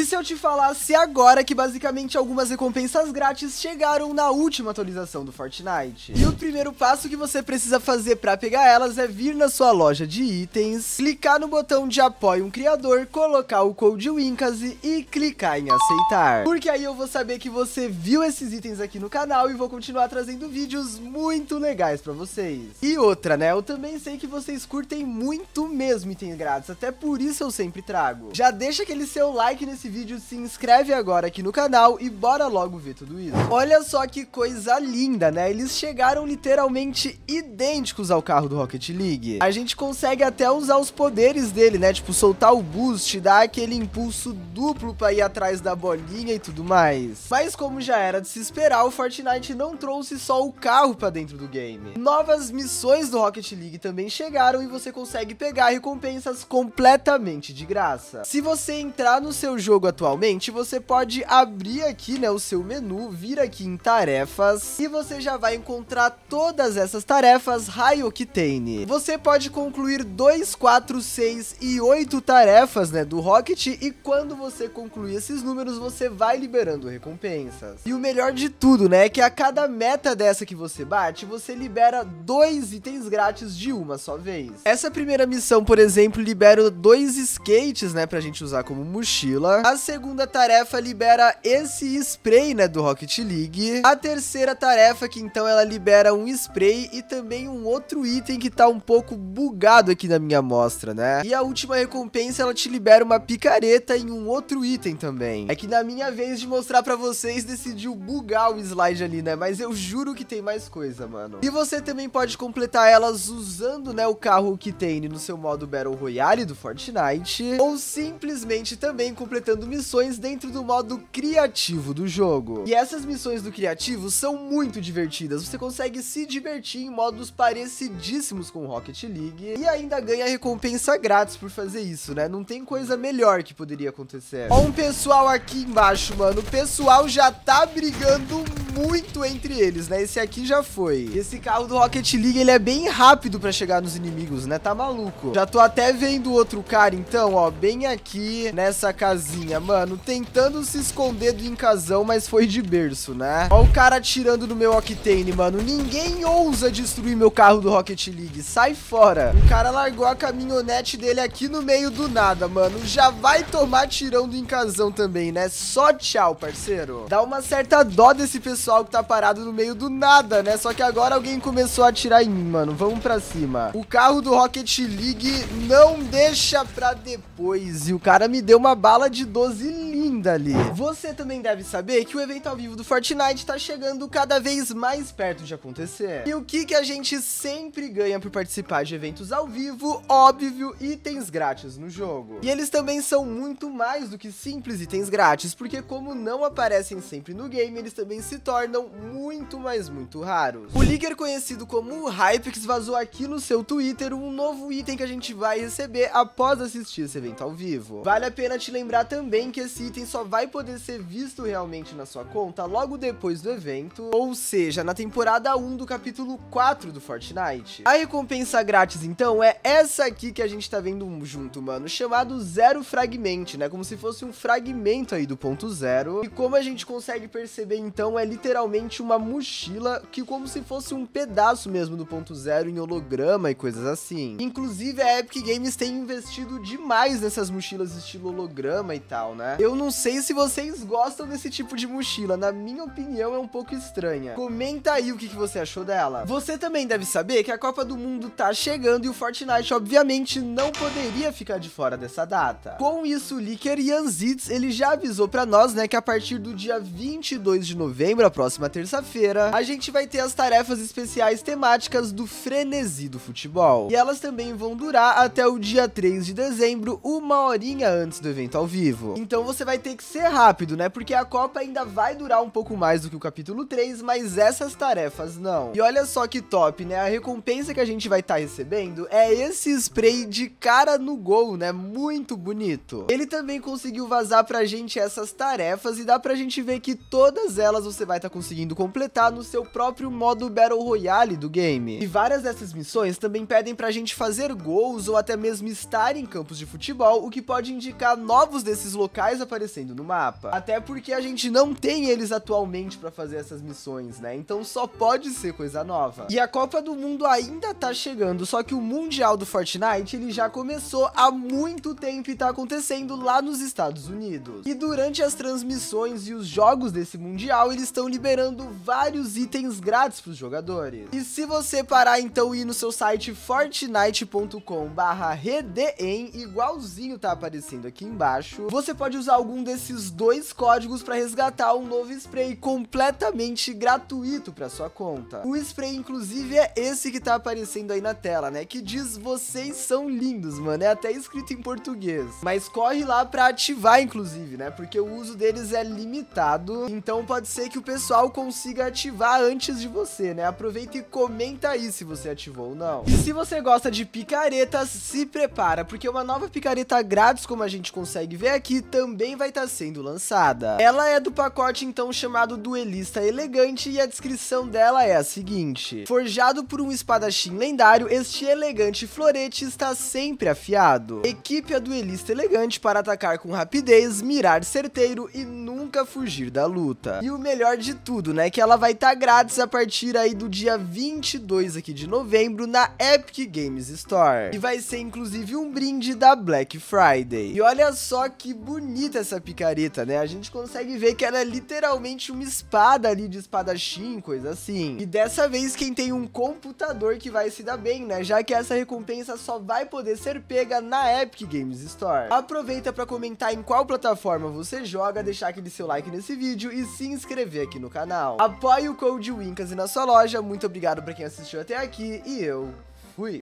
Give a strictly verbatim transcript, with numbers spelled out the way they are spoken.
E se eu te falasse agora que basicamente algumas recompensas grátis chegaram na última atualização do Fortnite? E o primeiro passo que você precisa fazer para pegar elas é vir na sua loja de itens, clicar no botão de apoio um criador, colocar o código WINKAZI e clicar em aceitar. Porque aí eu vou saber que você viu esses itens aqui no canal e vou continuar trazendo vídeos muito legais para vocês. E outra, né? Eu também sei que vocês curtem muito mesmo itens grátis, até por isso eu sempre trago. Já deixa aquele seu like nesse vídeo, se inscreve agora aqui no canal e bora logo ver tudo isso. Olha só que coisa linda, né? Eles chegaram literalmente idênticos ao carro do Rocket League. A gente consegue até usar os poderes dele, né? Tipo, soltar o boost, dar aquele impulso duplo pra ir atrás da bolinha e tudo mais. Mas como já era de se esperar, o Fortnite não trouxe só o carro pra dentro do game. Novas missões do Rocket League também chegaram e você consegue pegar recompensas completamente de graça. Se você entrar no seu jogo atualmente, você pode abrir aqui, né, o seu menu, vir aqui em tarefas e você já vai encontrar todas essas tarefas high octane. Você pode concluir dois, quatro, seis e oito tarefas, né, do Rocket, e quando você concluir esses números, você vai liberando recompensas. E o melhor de tudo, né, é que a cada meta dessa que você bate, você libera dois itens grátis de uma só vez. Essa primeira missão, por exemplo, libera dois skates, né, pra gente usar como mochila. A segunda tarefa libera esse spray, né, do Rocket League. A terceira tarefa, que então ela libera um spray e também um outro item que tá um pouco bugado aqui na minha amostra, né? E a última recompensa, ela te libera uma picareta e um outro item também. É que na minha vez de mostrar pra vocês, decidiu bugar o slide ali, né? Mas eu juro que tem mais coisa, mano. E você também pode completar elas usando, né, o carro que tem no seu modo Battle Royale do Fortnite, ou simplesmente também completando missões dentro do modo criativo do jogo. E essas missões do criativo são muito divertidas. Você consegue se divertir em modos parecidíssimos com o Rocket League e ainda ganha recompensa grátis por fazer isso, né? Não tem coisa melhor que poderia acontecer. Ó, um pessoal aqui embaixo, mano. O pessoal já tá brigando muito entre eles, né? Esse aqui já foi. Esse carro do Rocket League, ele é bem rápido pra chegar nos inimigos, né? Tá maluco. Já tô até vendo outro cara, então, ó, bem aqui nessa casinha, mano, tentando se esconder do Winkazão, mas foi de berço, né? Ó o cara atirando no meu Octane, mano. Ninguém ousa destruir meu carro do Rocket League. Sai fora. O cara largou a caminhonete dele aqui no meio do nada, mano. Já vai tomar tirão do Winkazão também, né? Só tchau, parceiro. Dá uma certa dó desse pessoal que tá parado no meio do nada, né? Só que agora alguém começou a atirar em mim, mano. Vamos pra cima. O carro do Rocket League não deixa pra depois. E o cara me deu uma bala de doze linda ali. Você também deve saber que o evento ao vivo do Fortnite tá chegando cada vez mais perto de acontecer. E o que que a gente sempre ganha por participar de eventos ao vivo? Óbvio, itens grátis no jogo. E eles também são muito mais do que simples itens grátis, porque como não aparecem sempre no game, eles também se tornam muito, mas muito raros. O líder conhecido como Hypex vazou aqui no seu Twitter um novo item que a gente vai receber após assistir esse evento ao vivo. Vale a pena te lembrar também que esse item só vai poder ser visto realmente na sua conta logo depois do evento, ou seja, na temporada um do capítulo quatro do Fortnite. A recompensa grátis, então, é essa aqui que a gente tá vendo junto, mano, chamado Zero Fragment, né? Como se fosse um fragmento aí do ponto zero. E como a gente consegue perceber, então, é literalmente uma mochila que como se fosse um pedaço mesmo do ponto zero em holograma e coisas assim. Inclusive a Epic Games tem investido demais nessas mochilas estilo holograma e tal, né? Eu não sei se vocês gostam desse tipo de mochila, na minha opinião é um pouco estranha. Comenta aí o que, que você achou dela. Você também deve saber que a Copa do Mundo tá chegando e o Fortnite obviamente não poderia ficar de fora dessa data. Com isso, o leaker Janzitz, ele já avisou pra nós, né, que a partir do dia vinte e dois de novembro, a próxima terça-feira, a gente vai ter as tarefas especiais temáticas do frenesi do futebol. E elas também vão durar até o dia três de dezembro, uma horinha antes do evento ao vivo. Então você vai ter que ser rápido, né? Porque a Copa ainda vai durar um pouco mais do que o capítulo três, mas essas tarefas não. E olha só que top, né? A recompensa que a gente vai estar recebendo é esse spray de cara no gol, né? Muito bonito. Ele também conseguiu vazar pra gente essas tarefas e dá pra gente ver que todas elas você vai estar conseguindo completar no seu próprio modo Battle Royale do game. E várias dessas missões também pedem pra gente fazer gols ou até mesmo estar em campos de futebol, o que pode indicar novos desses locais aparecendo aparecendo no mapa. Até porque a gente não tem eles atualmente pra fazer essas missões, né? Então só pode ser coisa nova. E a Copa do Mundo ainda tá chegando, só que o Mundial do Fortnite, ele já começou há muito tempo e tá acontecendo lá nos Estados Unidos. E durante as transmissões e os jogos desse Mundial, eles estão liberando vários itens grátis pros jogadores. E se você parar então e ir no seu site fortnite ponto com barra redem, igualzinho tá aparecendo aqui embaixo, você pode usar algum desses dois códigos para resgatar um novo spray completamente gratuito para sua conta. O spray, inclusive, é esse que tá aparecendo aí na tela, né? Que diz "Vocês são lindos", mano. É até escrito em português. Mas corre lá para ativar, inclusive, né? Porque o uso deles é limitado. Então pode ser que o pessoal consiga ativar antes de você, né? Aproveita e comenta aí se você ativou ou não. E se você gosta de picaretas, se prepara, porque uma nova picareta grátis, como a gente consegue ver aqui, também vai estar sendo lançada. Ela é do pacote, então, chamado Duelista Elegante, e a descrição dela é a seguinte: forjado por um espadachim lendário, este elegante florete está sempre afiado. Equipe a Duelista Elegante para atacar com rapidez, mirar certeiro e nunca fugir da luta. E o melhor de tudo, né, que ela vai estar grátis a partir aí do dia vinte e dois aqui de novembro na Epic Games Store. E vai ser, inclusive, um brinde da Black Friday. E olha só que bonita essa picareta, né? A gente consegue ver que ela é literalmente uma espada ali de espadachim, coisa assim. E dessa vez quem tem um computador que vai se dar bem, né? Já que essa recompensa só vai poder ser pega na Epic Games Store. Aproveita para comentar em qual plataforma você joga, deixar aquele seu like nesse vídeo e se inscrever aqui no canal. Apoie o Código WINKAZI na sua loja. Muito obrigado para quem assistiu até aqui e eu